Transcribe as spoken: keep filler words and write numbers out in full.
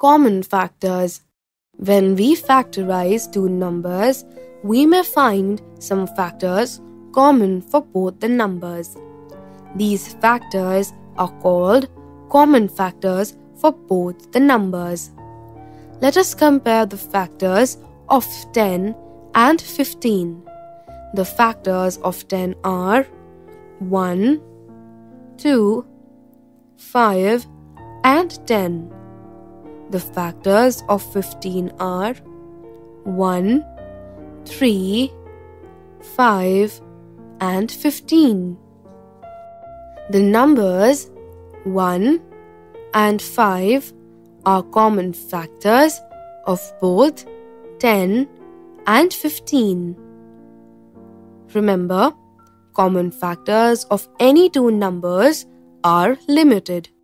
common factors. When we factorize two numbers, we may find some factors common for both the numbers. These factors are called common factors for both the numbers. Let us compare the factors of ten and fifteen. The factors of ten are one, two, five and ten. The factors of fifteen are one, three, five and fifteen. The numbers one and five are common factors of both ten and fifteen. Remember, common factors of any two numbers are limited.